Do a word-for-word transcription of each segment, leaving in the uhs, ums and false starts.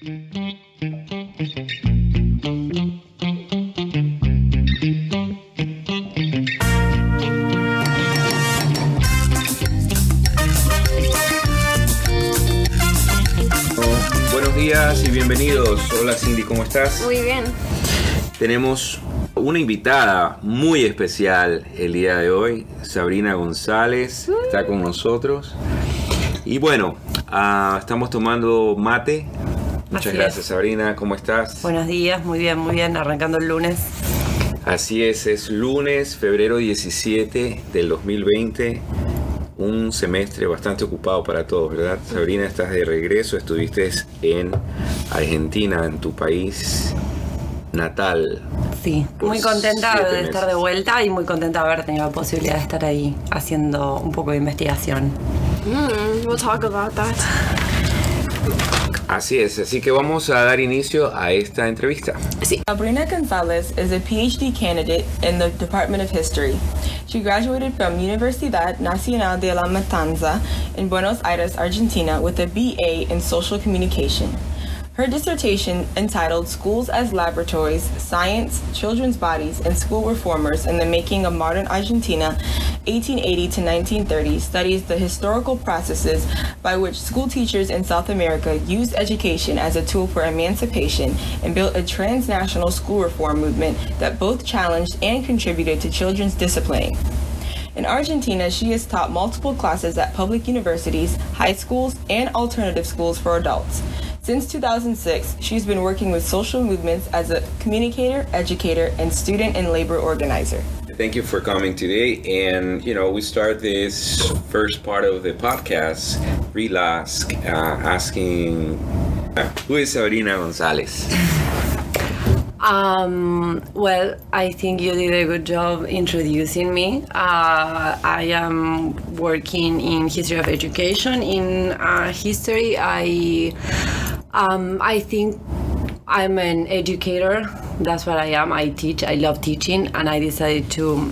Buenos días y bienvenidos. Hola Cindy, ¿cómo estás? Muy bien. Tenemos una invitada muy especial el día de hoy. Sabrina González está con nosotros. Y bueno, uh, estamos tomando mate. Muchas gracias, Sabrina. ¿Cómo estás? Buenos días. Muy bien, muy bien. Arrancando el lunes. Así es. Es lunes, febrero diecisiete del dos mil veinte. Un semestre bastante ocupado para todos, ¿verdad? Sabrina, estás de regreso. Estuviste en Argentina, en tu país natal. Sí, muy contenta de estar de vuelta y muy contenta de haber tenido la posibilidad de estar ahí haciendo un poco de investigación. Mm, we'll talk about that. Así es, así que vamos a dar inicio a esta entrevista. Sí. Sabrina González is a PhD candidate in the Department of History. She graduated from Universidad Nacional de La Matanza in Buenos Aires, Argentina, with a B A in Social Communication. Her dissertation, entitled Schools as Laboratories, Science, Children's Bodies, and School Reformers in the Making of Modern Argentina, eighteen eighty to nineteen thirty, studies the historical processes by which school teachers in South America used education as a tool for emancipation and built a transnational school reform movement that both challenged and contributed to children's discipline. In Argentina, she has taught multiple classes at public universities, high schools, and alternative schools for adults. Since two thousand six, she's been working with social movements as a communicator, educator, and student and labor organizer. Thank you for coming today. And, you know, we start this first part of the podcast, ReLASC, uh, asking, uh, who is Sabrina González? Um, well, I think you did a good job introducing me. Uh, I am working in history of education. In uh, history, I... Um, I think I'm an educator. That's what I am. I teach. I love teaching, and I decided to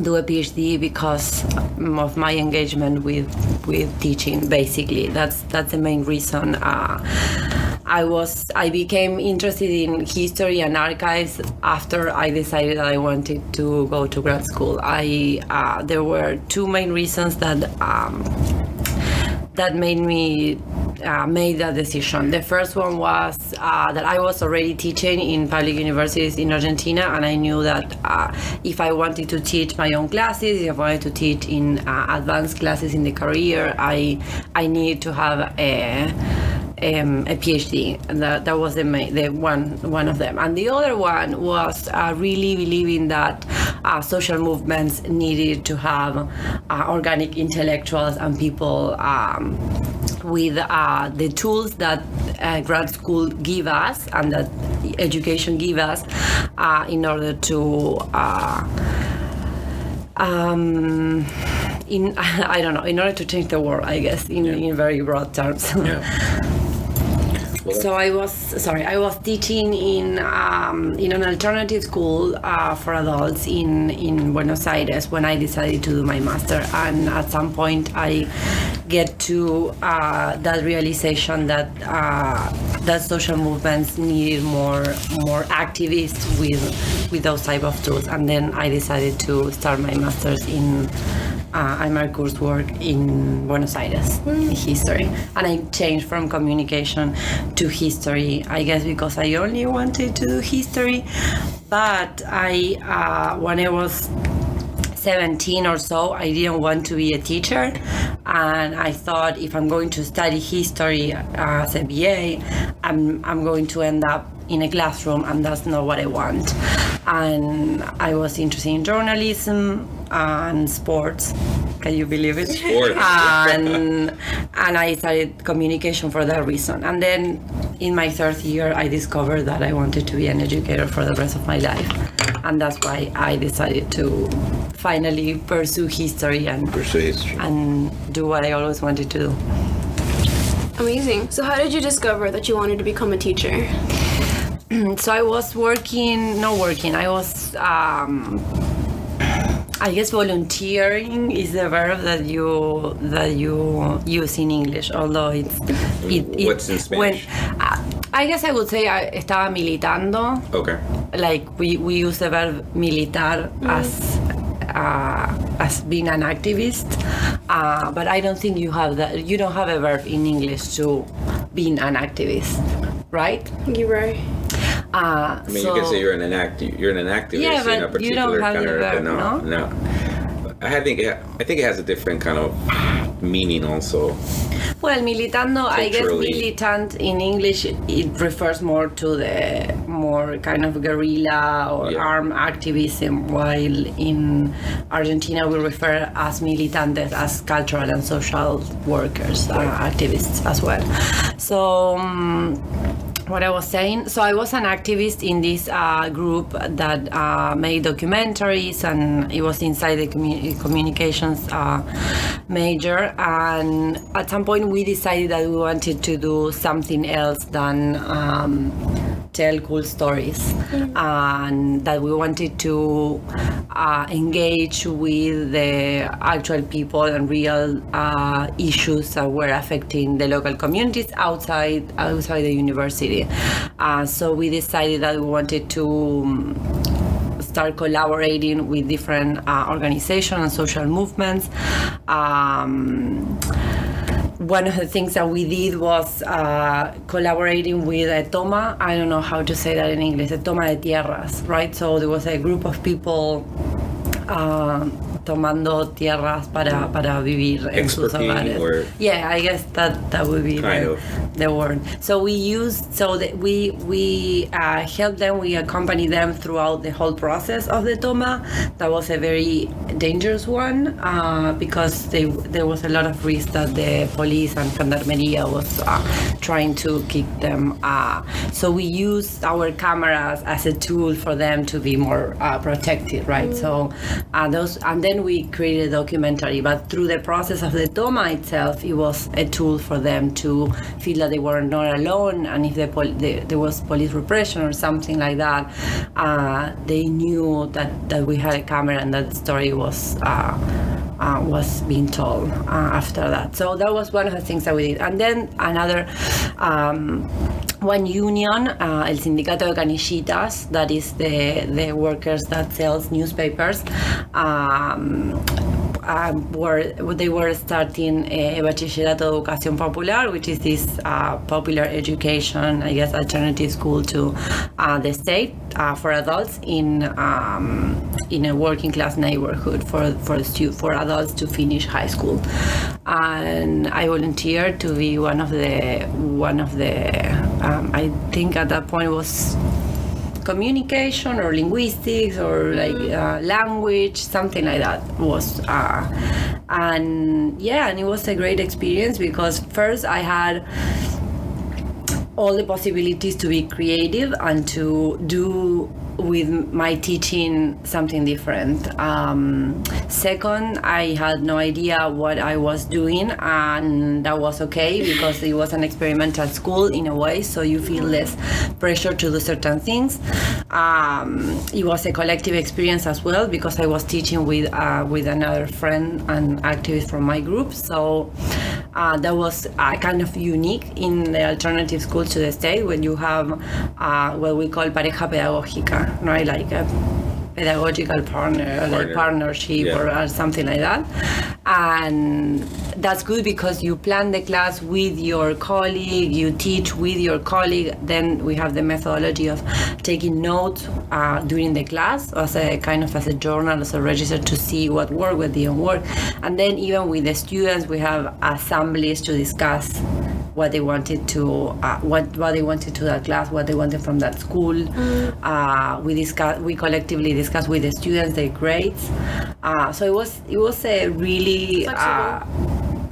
do a PhD because of my engagement with with teaching. Basically, that's that's the main reason. Uh, I was I became interested in history and archives after I decided that I wanted to go to grad school. I uh, there were two main reasons that um, that made me. Uh, made that decision. The first one was uh, that I was already teaching in public universities in Argentina, and I knew that uh, if I wanted to teach my own classes, if I wanted to teach in uh, advanced classes in the career, I I needed to have a um, a PhD, and that that was the the one one of them. And the other one was uh, really believing that uh, social movements needed to have uh, organic intellectuals and people. Um, with uh, the tools that uh, grad school give us and that education give us uh, in order to uh, um, in I don't know in order to change the world, I guess, in, yeah. in very broad terms. Yeah. So I was sorry. I was teaching in um, in an alternative school uh, for adults in in Buenos Aires when I decided to do my master. And at some point, I get to uh, that realization that uh, that social movements needed more more activists with with those type of tools. And then I decided to start my master's in. Uh, I my coursework in Buenos Aires, in history, and I changed from communication to history. I guess because I only wanted to do history, but I uh, when I was seventeen or so, I didn't want to be a teacher, and I thought if I'm going to study history as a B A, I'm I'm going to end up in a classroom, and that's not what I want. And I was interested in journalism and sports. Can you believe it? Sports. And, and I started communication for that reason. And then in my third year, I discovered that I wanted to be an educator for the rest of my life. And that's why I decided to finally pursue history and, pursue history. and do what I always wanted to do. Amazing. So how did you discover that you wanted to become a teacher? So I was working, not working, I was, um, I guess volunteering is the verb that you that you use in English, although it's... It, it, What's in Spanish? When, uh, I guess I would say I estaba militando. Okay. Like we, we use the verb militar mm. as uh, as being an activist, uh, but I don't think you have that. You don't have a verb in English to being an activist, right? You're right. Uh, I mean, so, you can say you're an activist. You're an activist yeah, in a particular you don't have kind of verb, no, no. no. I think it, I think it has a different kind of meaning also. Well, militando, I guess militant in English, it refers more to the more kind of guerrilla or yeah. armed activism, while in Argentina we refer as militantes as cultural and social workers, right. uh, activists as well. So, um, what I was saying, so I was an activist in this uh, group that uh, made documentaries, and it was inside the commu communications uh, major, and at some point we decided that we wanted to do something else than um, tell cool stories, mm-hmm. and that we wanted to uh, engage with the actual people and real uh, issues that were affecting the local communities outside outside the university. Uh, so we decided that we wanted to um, start collaborating with different uh, organizations and social movements. Um, One of the things that we did was uh, collaborating with a toma, I don't know how to say that in English, a toma de tierras, right? So there was a group of people uh, tomando tierras para, para vivir en sus hogares. Yeah, I guess that, that would be the, the word. So we used, so that we, we uh, helped them, we accompanied them throughout the whole process of the toma. That was a very dangerous one uh, because they, there was a lot of risk that the police and Gendarmería was uh, trying to kick them. Uh, so we used our cameras as a tool for them to be more uh, protected, right? Mm. So uh, those, and then we created a documentary, but through the process of the toma itself, it was a tool for them to feel that they were not alone, and if the pol the, there was police repression or something like that, uh, they knew that, that we had a camera and that the story was uh, uh, was being told uh, after that. So that was one of the things that we did. And then another um, one union, uh, El Sindicato de Canillitas, that is the, the workers that sells newspapers, um, Uh, were, they were starting a Bachillerato de Educación Popular, which is this uh, popular education, I guess, alternative school to uh, the state uh, for adults in um, in a working class neighborhood for for for adults to finish high school. And I volunteered to be one of the one of the um, I think at that point was communication or linguistics or like uh, language, something like that was uh, and yeah, and it was a great experience because first I had all the possibilities to be creative and to do with my teaching something different. Um, second, I had no idea what I was doing, and that was okay because it was an experimental school in a way, so you feel less pressure to do certain things. Um, it was a collective experience as well because I was teaching with uh, with another friend, an activist from my group, so uh, that was uh, kind of unique in the alternative school to the state when you have uh, what we call pareja pedagógica. Right, like a pedagogical partner, partner. Like partnership, yeah. or, or something like that, and that's good because you plan the class with your colleague, you teach with your colleague. Then we have the methodology of taking notes uh, during the class as a kind of as a journal, as a register to see what worked, what didn't work, and then even with the students we have assemblies to discuss what they wanted to, uh, what what they wanted to that class, what they wanted from that school. Mm. Uh, we discuss, we collectively discuss with the students their grades. Uh, so it was it was a really.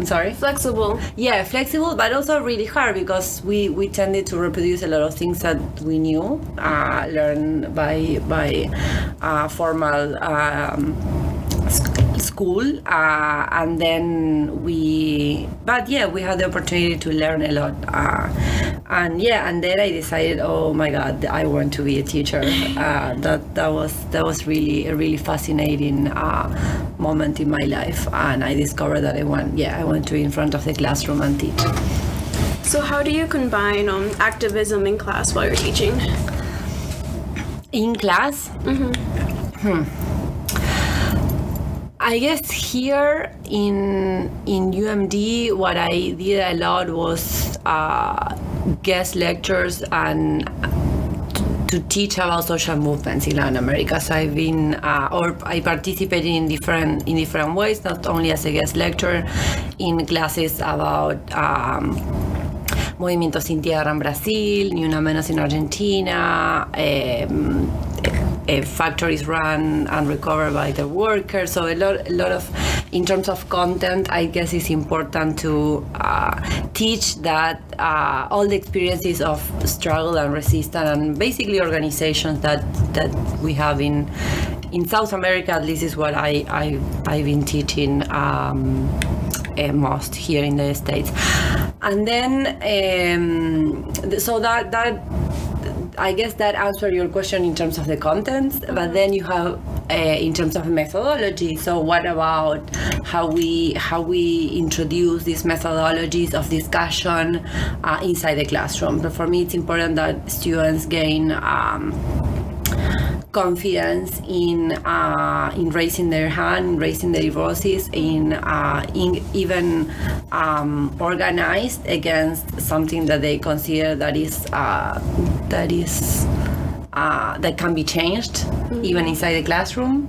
Sorry? Flexible. Yeah, flexible, but also really hard because we, we tended to reproduce a lot of things that we knew, uh, learned by, by uh, formal um, school, uh, and then we, but yeah, we had the opportunity to learn a lot. Uh, and yeah, and then I decided, oh my God, I want to be a teacher. Uh, that, that was, that was really a really fascinating uh, moment in my life, and I discovered that I want, yeah, I want to be in front of the classroom and teach. So how do you combine um, activism in class while you're teaching? In class? Mm-hmm. Hmm. I guess here in, in U M D, what I did a lot was uh, guest lectures and to teach about social movements in Latin America. So I've been, uh, or I participated in different in different ways, not only as a guest lecturer in classes about um, Movimientos Indígenas in Brazil, Ni Una Menos in Argentina, um, uh, factories run and recovered by the workers. So a lot, a lot of, in terms of content, I guess it's important to uh, teach that uh, all the experiences of struggle and resistance and basically organizations that that we have in in South America, at least, is what I, I I've been teaching um, uh, most here in the States. And then um, so that that. I guess that answered your question in terms of the contents, but then you have uh, in terms of methodology. So what about how we how we introduce these methodologies of discussion uh, inside the classroom? But for me, it's important that students gain um, confidence in uh, in raising their hand, raising their voices, in, uh, in even um, organized against something that they consider that is uh, that is uh, that can be changed, mm-hmm. even inside the classroom.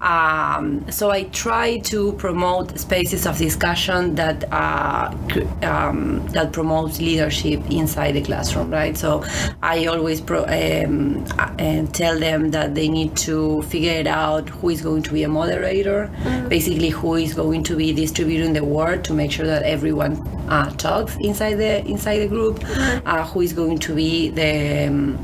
Um, so I try to promote spaces of discussion that uh, um, that promotes leadership inside the classroom, right? So I always pro um, uh, tell them that they need to figure it out who is going to be a moderator, mm-hmm. basically who is going to be distributing the word to make sure that everyone uh, talks inside the inside the group, mm-hmm. uh, who is going to be the um,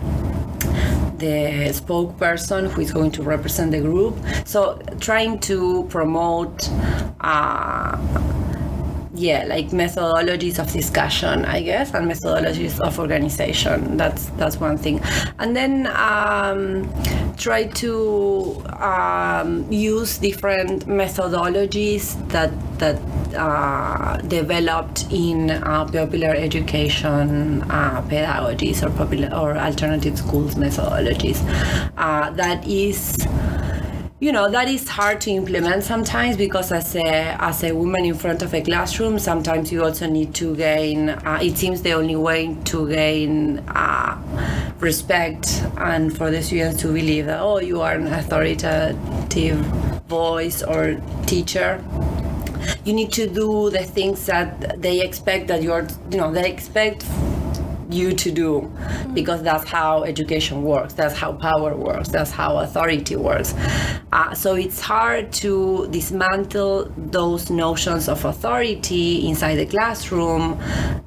the spokesperson who is going to represent the group. So trying to promote uh, yeah, like methodologies of discussion, I guess, and methodologies of organization. That's that's one thing. And then um, try to um, use different methodologies that that uh, developed in uh, popular education uh, pedagogies or popular or alternative schools methodologies. Uh, that is. You know, that is hard to implement sometimes because as a, as a woman in front of a classroom, sometimes you also need to gain, uh, it seems the only way to gain uh, respect and for the students to believe that, oh, you are an authoritative voice or teacher. You need to do the things that they expect that you're, you know, they expect you to do, because that's how education works, that's how power works, that's how authority works. Uh, so it's hard to dismantle those notions of authority inside the classroom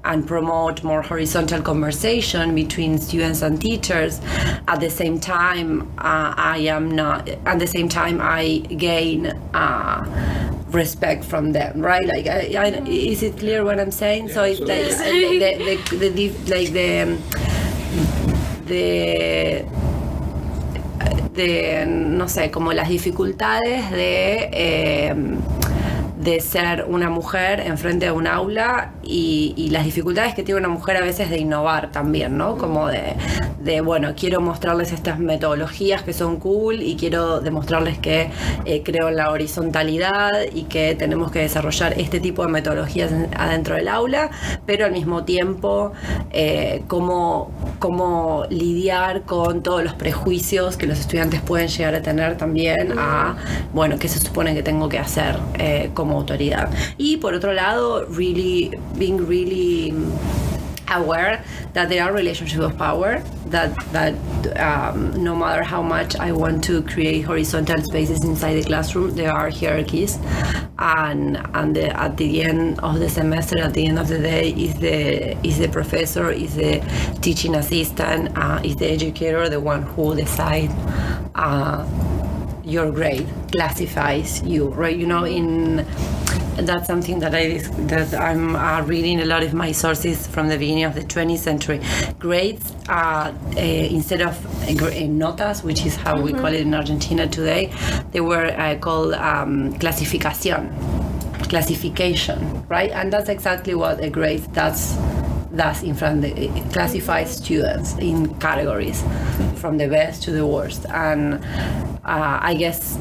and promote more horizontal conversation between students and teachers. At the same time, uh, I am not, at the same time I gain uh, respect from them, right? Like, I, I, is it clear what I'm saying? Yeah, so it's like the, the, the, the, like the the de no sé, como las dificultades de eh, de ser una mujer enfrente de un aula y, y las dificultades que tiene una mujer a veces de innovar también, ¿no? Como de, de bueno, quiero mostrarles estas metodologías que son cool y quiero demostrarles que eh, creo en la horizontalidad y que tenemos que desarrollar este tipo de metodologías adentro del aula, pero al mismo tiempo eh, cómo, cómo lidiar con todos los prejuicios que los estudiantes pueden llegar a tener también a, bueno, qué se supone que tengo que hacer eh, como autoridad. Y por otro lado, really being really aware that there are relationships of power, that that um, no matter how much I want to create horizontal spaces inside the classroom, there are hierarchies, and and the, at the end of the semester, at the end of the day, is the is the professor, is the teaching assistant, uh, is the educator, the one who decides uh, your grade, classifies you, right? You know, in that's something that I that I'm uh, reading a lot of my sources from the beginning of the twentieth century. Grades uh, uh, instead of uh, notas, which is how mm-hmm. we call it in Argentina today, they were uh, called um, clasificación, classification, right? And that's exactly what a grade does thus in front of the, it classifies students in categories from the best to the worst. And uh, I guess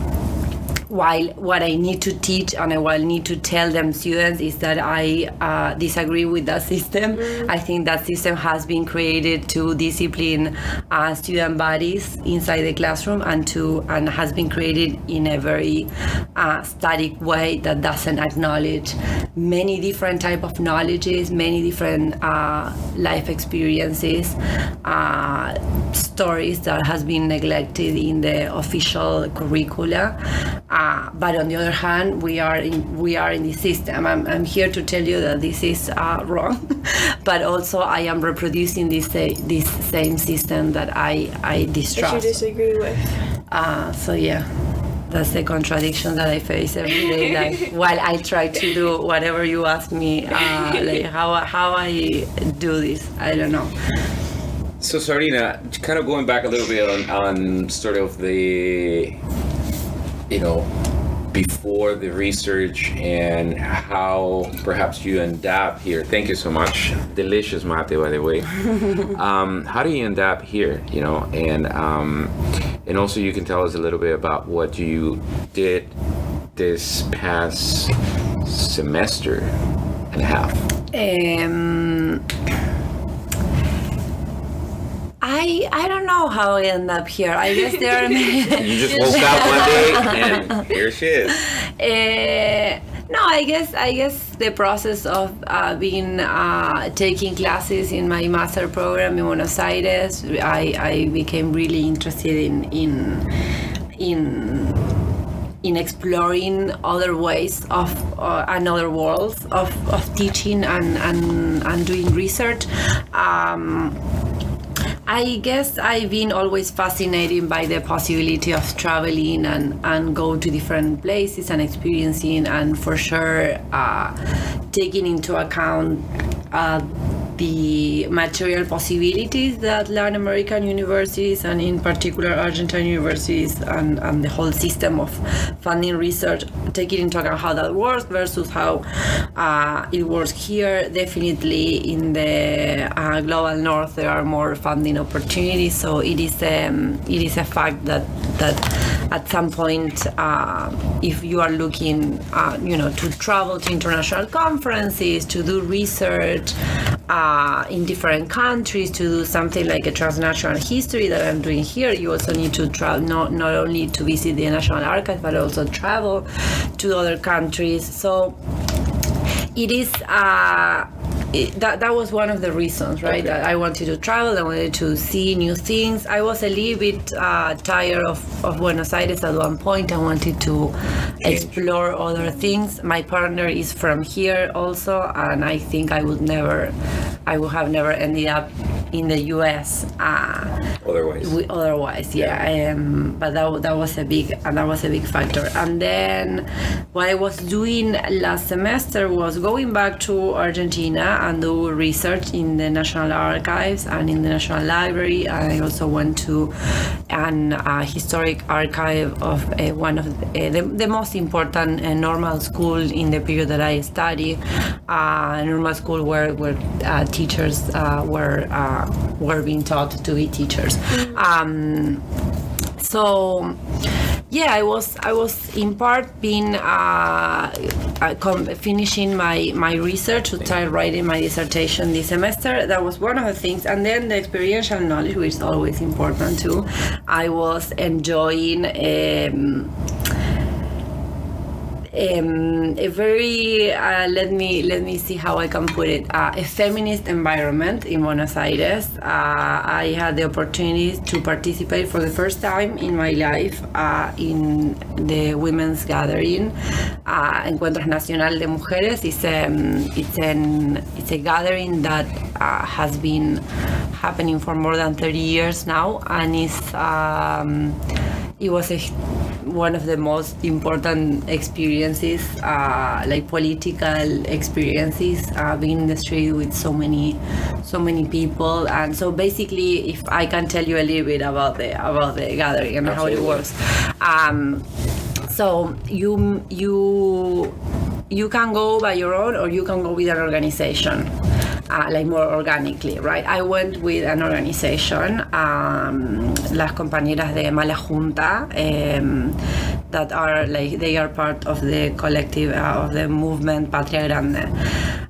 while what I need to teach and I will need to tell them students is that I uh, disagree with that system. Mm-hmm. I think that system has been created to discipline uh, student bodies inside the classroom and to and has been created in a very uh, static way that doesn't acknowledge many different type of knowledges, many different uh, life experiences, uh, stories that has been neglected in the official curricula. Uh, but on the other hand, we are in we are in the system. I'm, I'm here to tell you that this is uh, wrong, but also I am reproducing this uh, this same system that I I distrust. That you disagree with. Uh, so yeah, that's the contradiction that I face every day. Like while I try to do whatever you ask me, uh, like how how I do this, I don't know. So Sabrina, kind of going back a little bit on, on sort of the, you know, before the research and how perhaps you end up here. Thank you so much. Delicious mate, by the way. Um, how do you end up here, you know? And um, and also you can tell us a little bit about what you did this past semester and a half. Um, I I don't know how I end up here. I guess there are many. You just woke up one day and here she is. Uh, no, I guess I guess the process of uh, being uh, taking classes in my master program in Buenos Aires, I I became really interested in in in. in exploring other ways of uh, and other worlds of, of teaching and, and, and doing research. Um, I guess I've been always fascinated by the possibility of traveling and, and go to different places and experiencing, and for sure uh, taking into account uh, the material possibilities that Latin American universities and in particular Argentine universities and, and the whole system of funding research, taking into account how that works versus how uh, it works here. Definitely in the uh, global north there are more funding opportunities, so it is um, it is a fact that that at some point uh, if you are looking uh, you know, to travel to international conferences, to do research Uh, in different countries, to do something like a transnational history that I'm doing here, you also need to travel, not, not only to visit the National Archives, but also travel to other countries. So it is, uh, it, that, that was one of the reasons, right? Okay. That I wanted to travel, I wanted to see new things. I was a little bit uh, tired of, of Buenos Aires at one point. I wanted to explore other things. My partner is from here also, and I think I would never, I would have never ended up in the U S Uh, otherwise, we, otherwise, yeah. yeah. Um, but that that was a big and that was a big factor. And then what I was doing last semester was going back to Argentina and do research in the National Archives and in the National Library. I also went to an uh, historic archive of uh, one of the, uh, the, the most important uh, normal school in the period that I studied. Uh, normal school where where uh, teachers uh, were. Uh, were being taught to be teachers. Um, so yeah, I was I was in part being uh, finishing my my research to try writing my dissertation this semester. That was one of the things, and then the experiential knowledge, which is always important too. I was enjoying um, Um, a very uh, let me let me see how I can put it uh, a feminist environment in Buenos Aires. Uh, I had the opportunity to participate for the first time in my life uh, in the women's gathering. Uh, Encuentro Nacional de Mujeres is um, it's an it's a gathering that uh, has been happening for more than thirty years now, and it's um, it was a one of the most important experiences, uh, like political experiences, uh, being in the street with so many, so many people. And so basically, if I can tell you a little bit about the about the gathering and Absolutely. How it works, um, so you you you can go by your own or you can go with an organization. uh, like more organically, right? I went with an organization, um, Las Compañeras de Mala Junta, um, that are like, they are part of the collective uh, of the movement Patria Grande.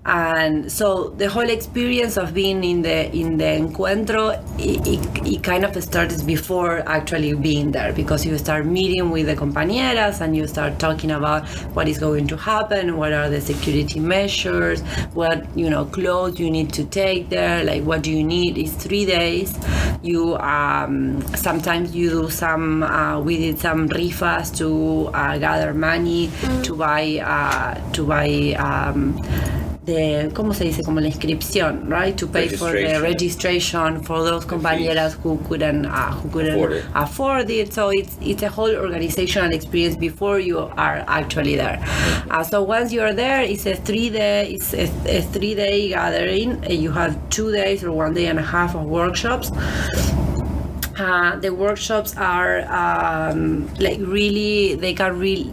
And so the whole experience of being in the in the Encuentro, it, it, it kind of started before actually being there, because you start meeting with the compañeras and you start talking about what is going to happen, what are the security measures, what, you know, clothes you need to take there, like what do you need. It's three days. You um, sometimes you do some uh, we did some rifas to uh, gather money to buy uh, to buy. Um, The, ¿cómo se dice? Como la inscripción, right? To pay for the registration for those compañeras who couldn't uh, who couldn't afford it. afford it. So it's it's a whole organizational experience before you are actually there. Uh, so once you are there, it's a three day it's a, a three day gathering. You have two days or one day and a half of workshops. Uh, the workshops are um, like really, they can really,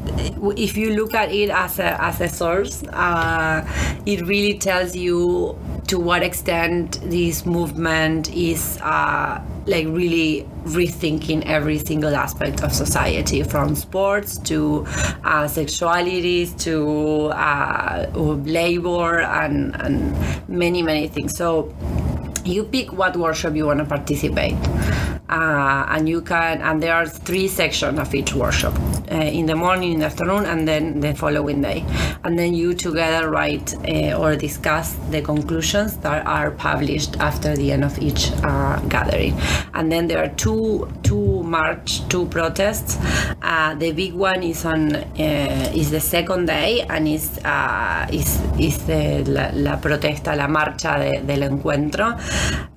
if you look at it as a, as a source, uh, it really tells you to what extent this movement is uh, like really rethinking every single aspect of society, from sports to uh, sexualities to uh, labor and, and many, many things. So you pick what workshop you want to participate. Uh, and you can, and there are three sections of each workshop, uh, in the morning, in the afternoon, and then the following day. And then you together write uh, or discuss the conclusions that are published after the end of each uh, gathering. And then there are two two march, two protests. Uh, the big one is on uh, is the second day, and is uh, is is the la, la protesta, la marcha de, del encuentro.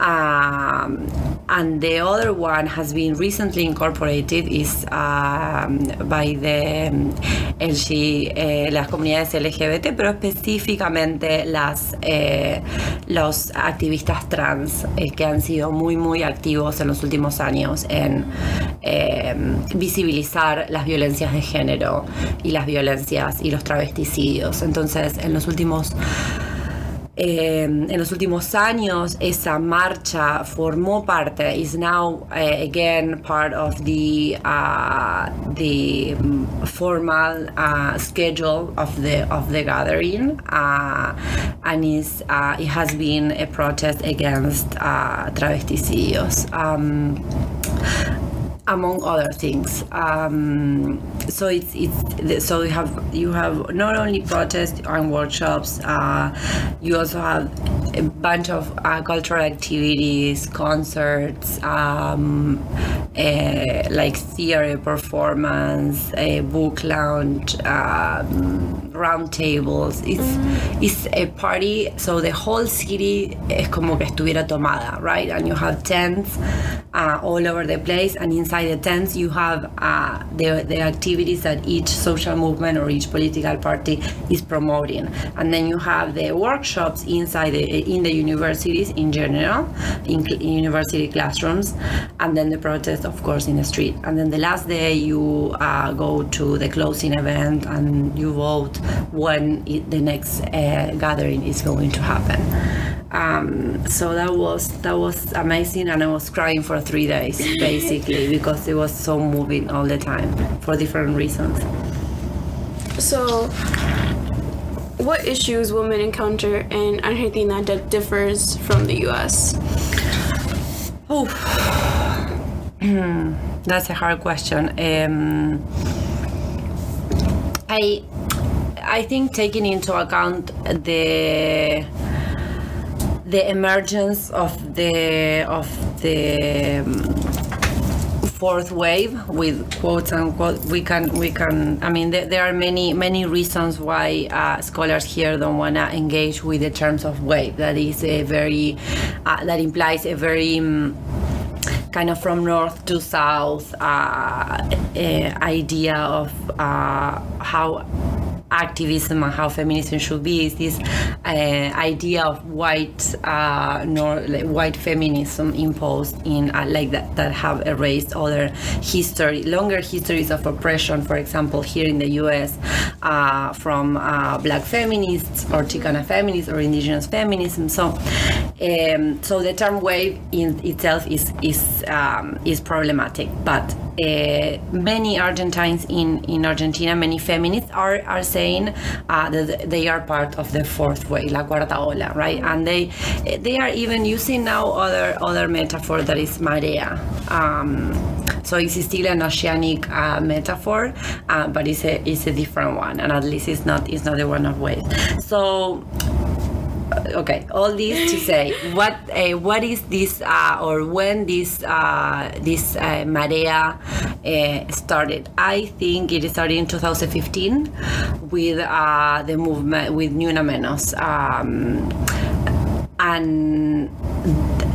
Um, and the other one has been recently incorporated is um, by the um, L G, eh, las comunidades L G B T, pero específicamente las eh, los activistas trans eh, que han sido muy muy activos en los últimos años en eh, visibilizar las violencias de género y las violencias y los travesticidios. Entonces, en los últimos Eh, en los últimos años, esa marcha formó parte, is now uh, again part of the uh, the formal uh, schedule of the of the gathering, uh, and is uh, it has been a protest against uh, travesticidios. Um, among other things, um, so it's it's so you have you have not only protests and workshops, uh, you also have a bunch of uh, cultural activities, concerts, um, uh, like theater performance, a book lounge, um, round tables. It's it's a party, so the whole city es como que estuviera tomada, right? And you have tents uh, all over the place, and inside the tents you have uh, the, the activities that each social movement or each political party is promoting. And then you have the workshops inside the, in the universities in general, in, in university classrooms, and then the protests, of course, in the street. And then the last day you uh, go to the closing event and you vote when it, the next uh, gathering is going to happen. Um, so that was that was amazing, and I was crying for three days basically because it was so moving all the time for different reasons. So, what issues women encounter in Argentina that differs from the U S? Oh, that's a hard question. Um, I I think taking into account the the emergence of the of the fourth wave, with quotes unquote, we can we can. I mean, there, there are many many reasons why uh, scholars here don't want to engage with the terms of wave. That is a very uh, that implies a very um, kind of from north to south uh, uh, idea of uh, how activism and how feminism should be is this uh, idea of white uh, nor, like, white feminism imposed in uh, like that that have erased other history, longer histories of oppression, for example here in the U S uh, from uh, black feminists or Chicana feminists or indigenous feminism. So um, so the term wave in itself is is um, is problematic, but Uh, many Argentines in, in Argentina, many feminists are, are saying uh, that they are part of the fourth wave, la cuarta ola, right? And they they are even using now other other metaphor that is marea. Um, so it's still an oceanic uh, metaphor, uh, but it's a it's a different one, and at least it's not it's not the one of wave. So. Okay, all this to say, what uh, what is this uh, or when this uh, this uh, marea uh, started? I think it started in two thousand fifteen with uh, the movement with Ni Una Menos, um, and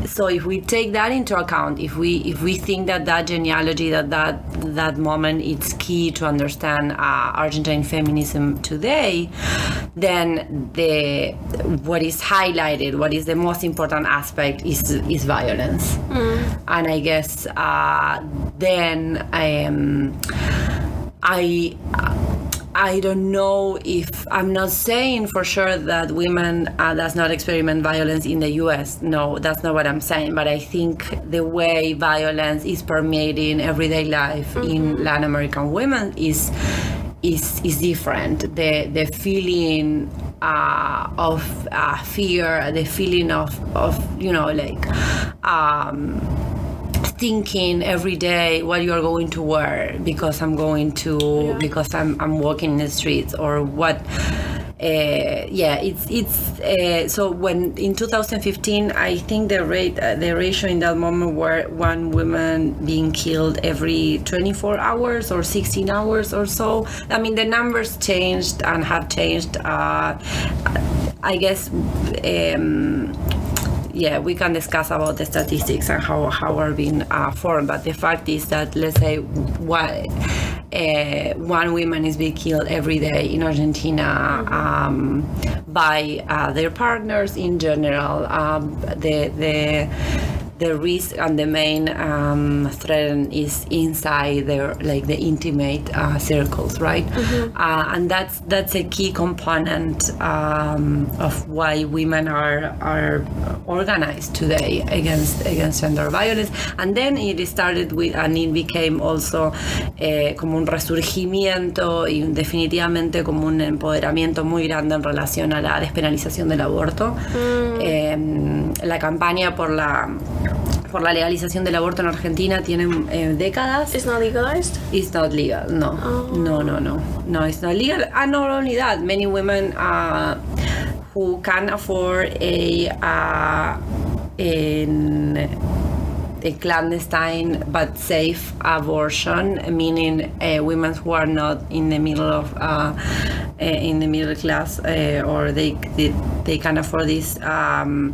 so if we take that into account, if we if we think that that genealogy, that that that moment, it's key to understand uh, Argentine feminism today, then the what is highlighted, what is the most important aspect is is violence, mm. and I guess uh, then um, I. Uh, I don't know if I'm not saying for sure that women uh, does not experiment violence in the U S. No, that's not what I'm saying. But I think the way violence is permeating everyday life mm-hmm. in Latin American women is is is different. The the feeling uh, of uh, fear, the feeling of of you know like. Um, thinking every day what you're going to wear because I'm going to yeah. because I'm I'm walking in the streets or what uh, yeah it's it's uh, so when in two thousand fifteen I think the rate uh, the ratio in that moment were one woman being killed every twenty-four hours or sixteen hours or so. I mean the numbers changed and have changed uh, I guess um, yeah, we can discuss about the statistics and how how are being uh, formed, but the fact is that let's say what uh, one woman is being killed every day in Argentina um, by uh, their partners in general. Um, the the the risk and the main um, threat is inside their like the intimate uh, circles, right? Mm-hmm. uh, and that's that's a key component um, of why women are are organized today against against gender violence. And then it started with and it became also eh, como un resurgimiento y definitivamente como un empoderamiento muy grande en relación a la despenalización del aborto. Mm. Eh, la campaña por la por la legalización del aborto en Argentina tienen eh, décadas. It's not legalized? It's not legal, no. Oh. No, no, no. No, it's not legal. And not only that, many women uh, who can afford a, uh, an, a clandestine but safe abortion, meaning uh, women who are not in the middle of uh, in the middle class uh, or they, they they can afford this. Um,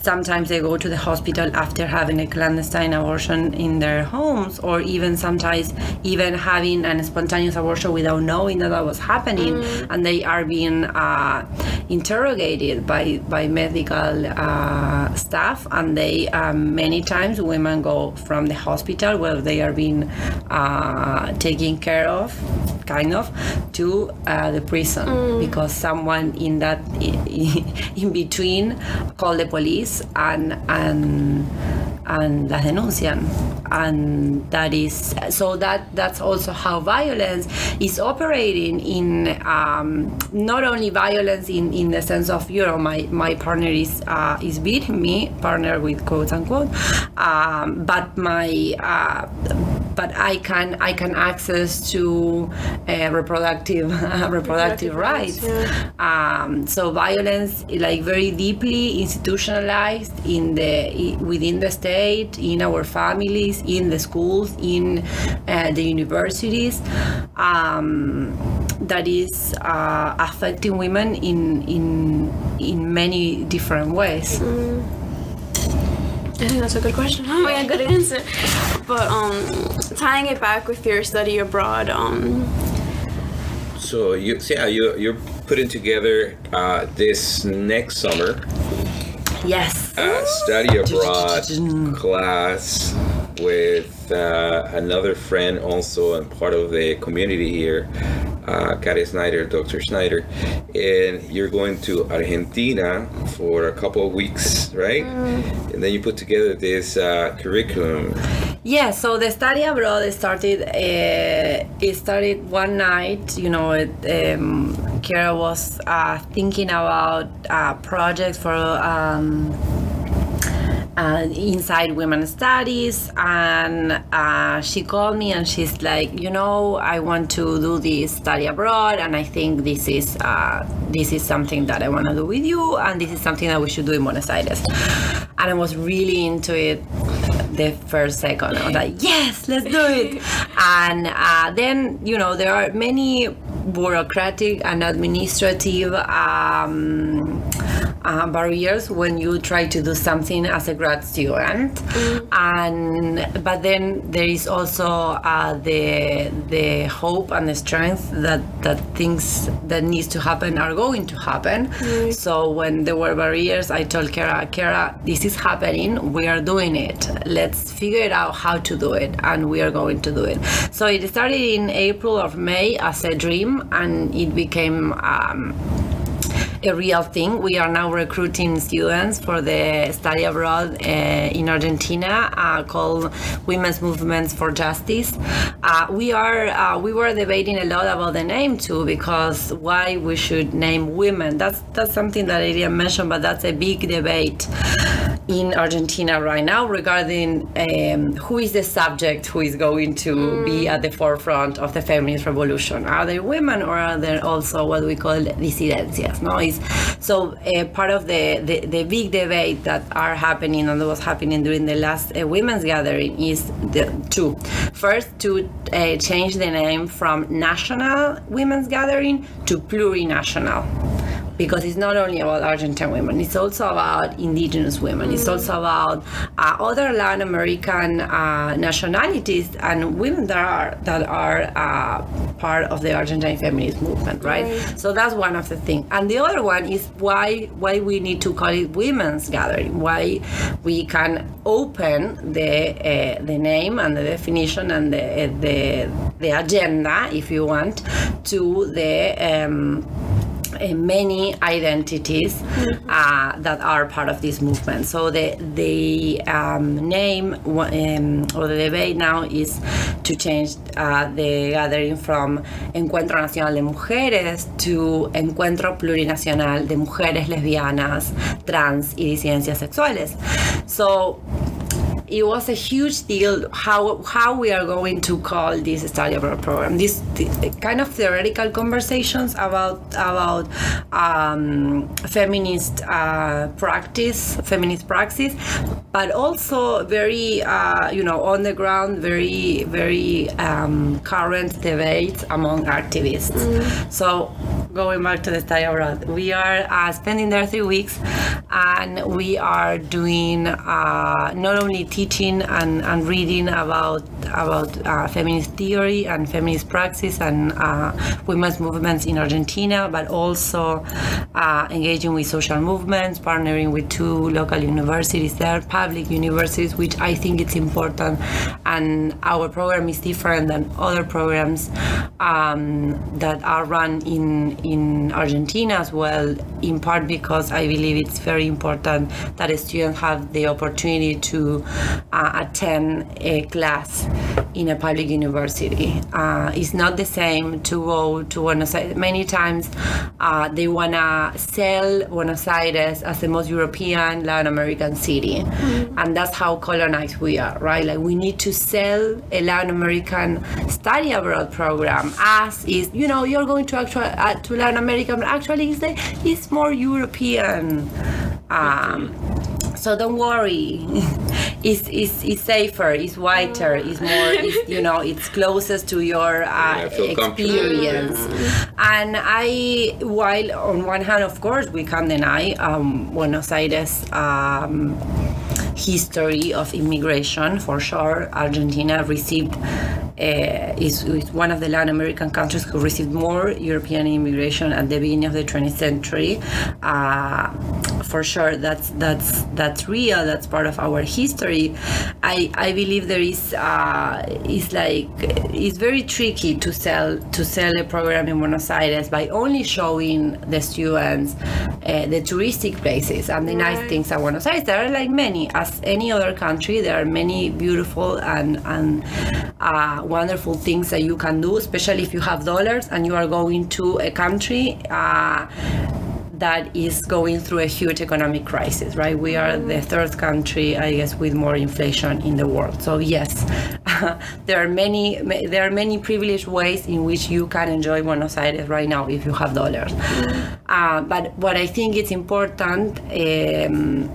Sometimes they go to the hospital after having a clandestine abortion in their homes, or even sometimes even having a spontaneous abortion without knowing that that was happening, mm. and they are being uh, interrogated by by medical uh, staff, and they uh, many times women go from the hospital where they are being uh, taken care of, kind of, to uh, the prison mm. because someone in that in between called the police. And, and and las denuncian, and that is so that that's also how violence is operating in um, not only violence in, in the sense of you know my my partner is uh, is beating me, partner with quotes unquote, um, but my uh, but I can I can access to uh, reproductive uh, reproductive rights. Yeah. Um, so violence like very deeply institutionalized in the within the state. In our families, in the schools, in uh, the universities, um, that is uh, affecting women in in in many different ways. Mm. I think that's a good question. Oh my God, good answer. But um, tying it back with your study abroad, um, So you, so yeah, you, you're putting together uh, this next summer. Yes. A study abroad class with uh, another friend also and part of the community here, uh, Kara Snyder, Doctor Snyder, and you're going to Argentina for a couple of weeks, right? Mm. And then you put together this uh, curriculum. Yeah, so the study abroad started. Uh, it started one night. You know, it, um, Kara was uh, thinking about uh, projects for um, uh, inside women's studies, and uh, she called me and she's like, you know, I want to do this study abroad, and I think this is uh, this is something that I want to do with you, and this is something that we should do in Buenos Aires. And I was really into it. The first second, I was like, yes, let's do it. And uh, then, you know, there are many bureaucratic and administrative um, uh, barriers when you try to do something as a grad student. Mm. And but then there is also uh, the the hope and the strength that that things that needs to happen are going to happen. Mm. So when there were barriers, I told Kara, Kara, this is happening. We are doing it. Let's figure out how to do it, and we are going to do it. So it started in April or May as a dream, and it became um, a real thing. We are now recruiting students for the study abroad uh, in Argentina uh, called Women's Movements for Justice. Uh, we are uh, we were debating a lot about the name too, because why we should name women. That's that's something that I didn't mention, but that's a big debate in Argentina right now regarding um, who is the subject who is going to mm. be at the forefront of the feminist revolution. Are they women, or are there also what we call disidencias? No? It's, so uh, part of the, the, the big debate that are happening and was happening during the last uh, women's gathering is the two. First, to uh, change the name from national women's gathering to plurinational. Because it's not only about Argentine women, it's also about indigenous women, it's also about uh, other Latin American uh, nationalities and women that are that are uh, part of the Argentine feminist movement, right? right? So that's one of the things. And the other one is why why we need to call it women's gathering, why we can open the uh, the name and the definition and the, uh, the, the agenda, if you want, to the um, many identities uh, that are part of this movement. So the the um, name um, or the debate now is to change uh, the gathering from Encuentro Nacional de Mujeres to Encuentro Plurinacional de Mujeres Lesbianas, Trans y Disidencias Sexuales. So it was a huge deal how how we are going to call this study abroad program. These th kind of theoretical conversations about about um, feminist uh, practice, feminist praxis, but also very uh, you know, on the ground, very very um, current debates among activists. Mm. So going back to the study abroad, we are uh, spending there three weeks, and we are doing uh, not only teaching and, and reading about about uh, feminist theory and feminist praxis and uh, women's movements in Argentina, but also uh, engaging with social movements, partnering with two local universities there, public universities, which I think it's important. And our program is different than other programs um, that are run in in Argentina as well, in part because I believe it's very important that students have the opportunity to Uh, attend a class in a public university. Uh, it's not the same to go to Buenos Aires. Many times uh, they want to sell Buenos Aires as the most European Latin American city. Mm-hmm. And that's how colonized we are, right? Like, we need to sell a Latin American study abroad program as is, you know, you're going to actual, uh, to Latin America, but actually it's, like, it's more European. Um, So don't worry, it's, it's, it's safer, it's whiter, it's more, it's, you know, it's closest to your uh, experience. And I, while on one hand, of course, we can't deny um, Buenos Aires' um, history of immigration, for sure. Argentina received uh, is, is one of the Latin American countries who received more European immigration at the beginning of the twentieth century. Uh, for sure, that's that's that's real. That's part of our history. I I believe there is uh, it's like it's very tricky to sell to sell a program in Buenos Aires by only showing the students uh, the touristic places and the right. nice things at Buenos Aires. There are like many, as any other country. There are many beautiful and and uh, wonderful things that you can do, especially if you have dollars and you are going to a country uh, that is going through a huge economic crisis, right? We are the third country, I guess, with more inflation in the world. So yes, there are many there are many privileged ways in which you can enjoy Buenos Aires right now if you have dollars. Mm-hmm. Uh, but what I think is important, um,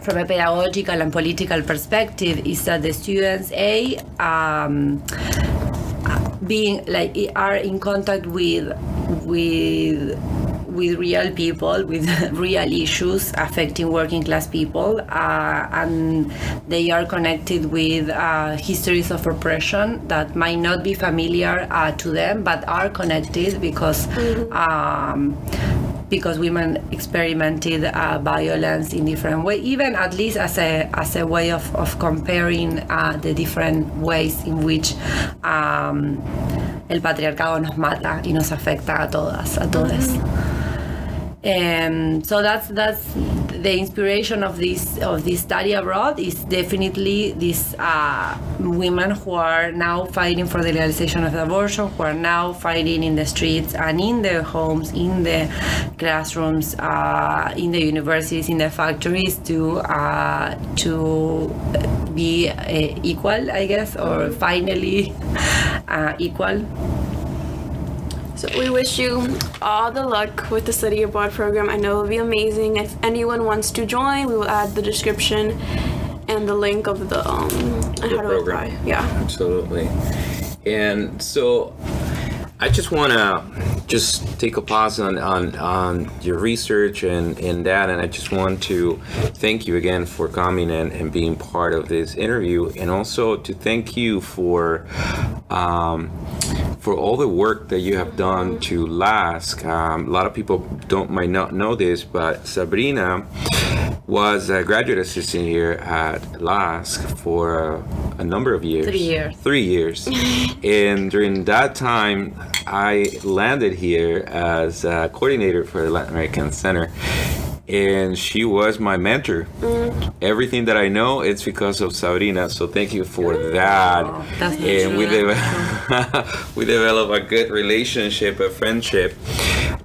from a pedagogical and political perspective, is that the students, A, um, being like are in contact with with with real people, with real issues affecting working class people, uh, and they are connected with uh, histories of oppression that might not be familiar uh, to them, but are connected because mm-hmm. um, because women experimented uh, violence in different ways, even at least as a as a way of, of comparing uh, the different ways in which um, el patriarcado nos mata y nos afecta a todas, a todas. Mm-hmm. Um, so that's that's the inspiration of this of this study abroad is definitely these uh, women who are now fighting for the legalization of abortion, who are now fighting in the streets and in their homes, in the classrooms, uh, in the universities, in the factories, to uh, to be uh, equal, I guess, or finally uh, equal. So we wish you all the luck with the study abroad program. I know it will be amazing. If anyone wants to join, we will add the description and the link of the um the how to apply. Yeah, absolutely. And so I just want to just take a pause on, on, on your research and, and that, and I just want to thank you again for coming and, and being part of this interview, and also to thank you for um, for all the work that you have done to LASC. Um, a lot of people don't might not know this, but Sabrina was a graduate assistant here at LASC for a, a number of years. Three years. Three years. And during that time, I landed here as a coordinator for the Latin American Center. And she was my mentor. Mm. Everything that I know, it's because of Sabrina. So thank you for that. Oh, that's and we, de we developed a good relationship, a friendship.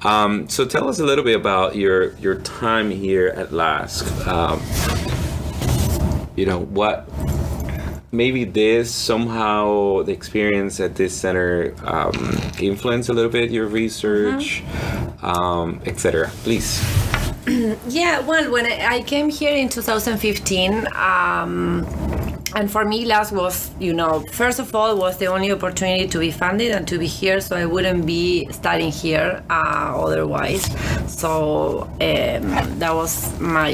Um, so tell us a little bit about your your time here at LASC. Um, you know what? Maybe this somehow the experience at this center um, influenced a little bit your research, mm-hmm. um, et cetera. Please. Yeah, well, when I came here in two thousand fifteen, um, and for me, LASC was, you know, first of all, was the only opportunity to be funded and to be here, so I wouldn't be studying here uh, otherwise. So um, that was my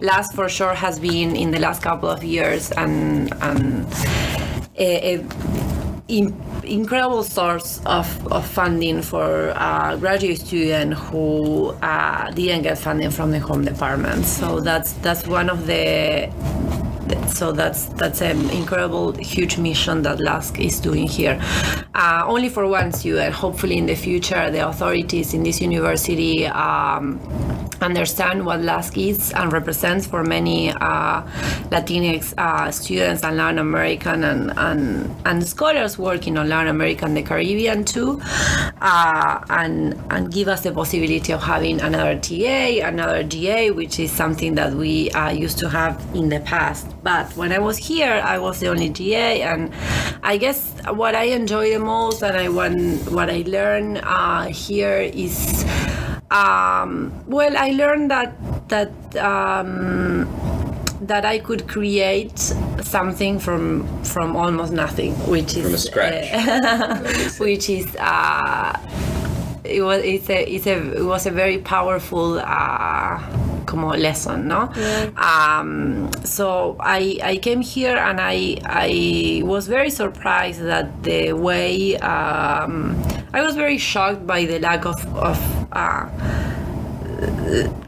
LASC for sure has been in the last couple of years, and and a, a in, incredible source of, of funding for uh, graduate students who uh, didn't get funding from the home department. So that's that's one of the so that's that's an incredible huge mission that LASC is doing here. Uh, only for one student. Hopefully in the future the authorities in this university um, understand what LASC is and represents for many uh, Latinx uh, students and Latin American and, and and scholars working on Latin America and the Caribbean too, uh, and and give us the possibility of having another T A, another G A, which is something that we uh, used to have in the past. But when I was here, I was the only G A, and I guess what I enjoy the most and I want what I learn uh, here is. Um, well, I learned that that um, that I could create something from from almost nothing, which is from a scratch, uh, which is uh, it was it's a, it's a it was a very powerful. Uh, como lesson, no? Yeah. Um, so I, I came here and I, I was very surprised that the way, um, I was very shocked by the lack of, of uh,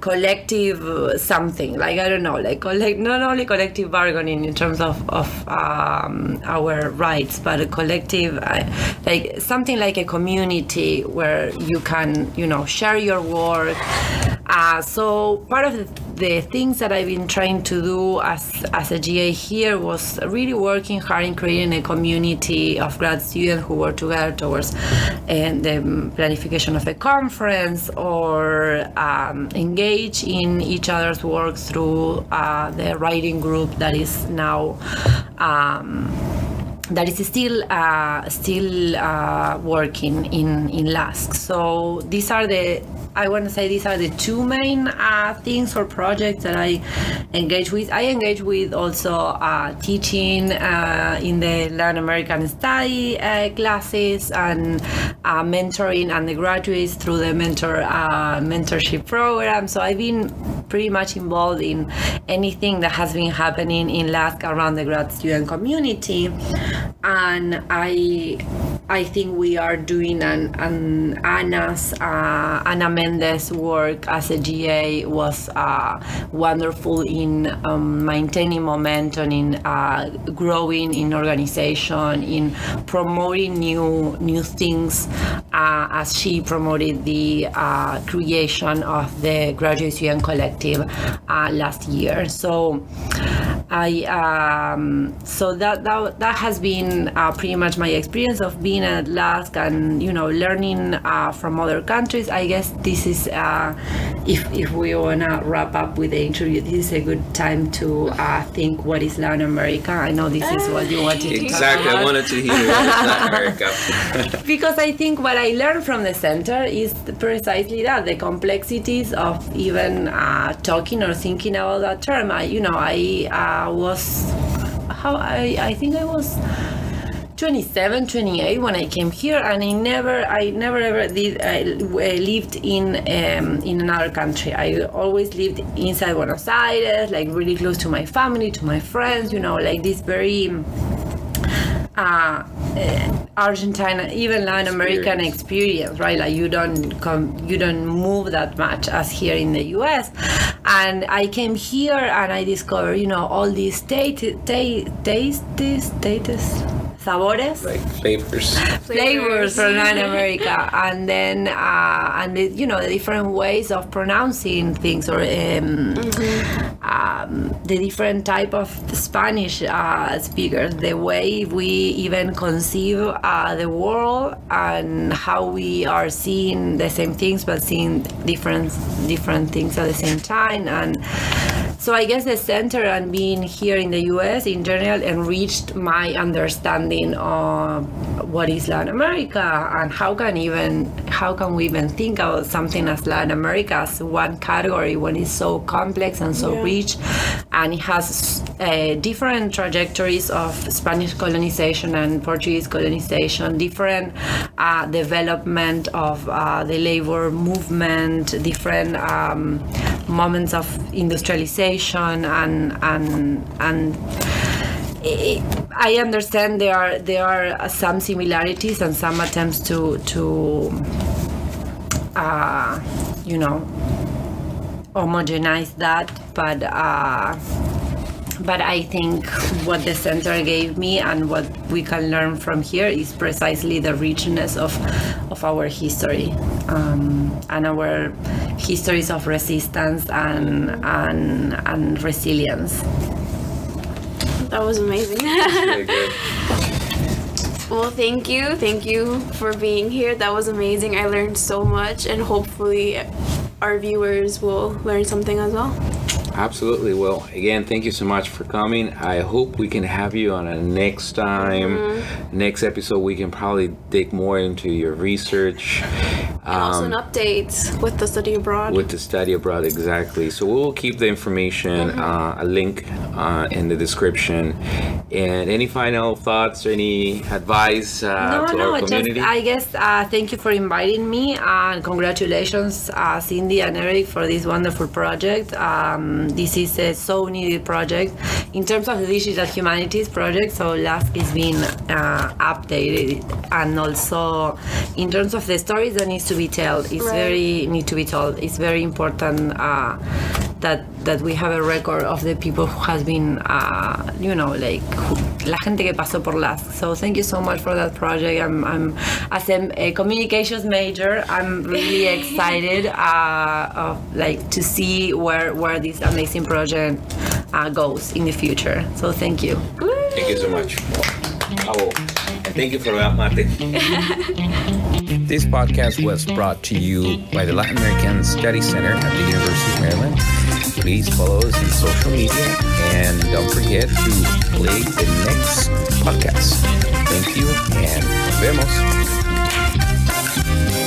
collective something, like I don't know, like collect not only collective bargaining in terms of of um, our rights, but a collective uh, like something like a community where you can, you know, share your work. Uh, so part of the, the things that I've been trying to do as as a G A here was really working hard in creating a community of grad students who work together towards uh, the planification of a conference or um, engage in each other's work through uh, the writing group that is now um, that is still uh, still uh, working in in LASC. So these are the, I want to say these are the two main uh, things or projects that I engage with. I engage with also uh, teaching uh, in the Latin American study uh, classes and uh, mentoring undergraduates through the mentor uh, mentorship program. So I've been pretty much involved in anything that has been happening in LASC around the grad student community, and I I think we are doing an, an Ana's uh, Ana Mendes' work as a G A was uh, wonderful in um, maintaining momentum, in uh, growing in organization, in promoting new new things, uh, as she promoted the uh, creation of the graduate student collective uh, last year. So I um, so that that that has been uh, pretty much my experience of being at LASC and, you know, learning uh, from other countries. I guess this is, uh, if, if we wanna wrap up with the interview, this is a good time to uh, think what is Latin America. I know this is what you wanted to exactly. talk about. Exactly, I wanted to hear what is Latin America. Because I think what I learned from the center is precisely that, the complexities of even uh, talking or thinking about that term. I, you know, I uh, was, how I, I think I was, twenty-seven, twenty-eight when I came here, and I never, I never ever did, I lived in um, in another country. I always lived inside Buenos Aires, like really close to my family, to my friends, you know, like this very uh, Argentina, even Latin American experience, right? Like you don't come, you don't move that much as here in the U S. And I came here and I discovered, you know, all these tastes, tastes, sabores, like flavors, flavors from Latin America, and then uh, and the, you know, the different ways of pronouncing things, or um, mm-hmm. um, the different type of Spanish uh, speakers, the way we even conceive uh, the world, and how we are seeing the same things but seeing different different things at the same time. And so I guess the center and being here in the U S in general enriched my understanding of what is Latin America and how can even how can we even think about something as Latin America as one category when it's so complex and so yeah. rich, and it has uh, different trajectories of Spanish colonization and Portuguese colonization, different uh, development of uh, the labor movement, different um, moments of industrialization. And and and it, I understand there are there are some similarities and some attempts to to uh, you know, homogenize that, but uh, but I think what the center gave me and what we can learn from here is precisely the richness of of our history um, and our histories of resistance and and and resilience. That was amazing. Really good. Well, thank you, thank you for being here. That was amazing. I learned so much, and hopefully, our viewers will learn something as well. Absolutely. Well, again, thank you so much for coming. I hope we can have you on a next time. Mm-hmm. Next episode, we can probably dig more into your research. And um, also an update with the study abroad. With the study abroad, exactly. So we'll keep the information, mm-hmm. uh, a link uh, in the description. And any final thoughts or any advice uh, no, to no, our community? Just, I guess uh, thank you for inviting me, and congratulations, uh, Cindy and Eric, for this wonderful project. Um, This is a so needed project in terms of the digital humanities project. So L A S C is being uh, updated, and also in terms of the stories that needs to be told. It's right. very need to be told. It's very important uh, that that we have a record of the people who has been, uh, you know, like who, la gente que pasó por L A S C. So thank you so much for that project. I'm, I'm as a, a communications major, I'm really excited uh, of like to see where where this amazing project uh, goes in the future. So thank you. Thank you so much. Bravo. And thank you for that, Mate. This podcast was brought to you by the Latin American Study Center at the University of Maryland. Please follow us on social media, and don't forget to play the next podcast. Thank you, and nos vemos.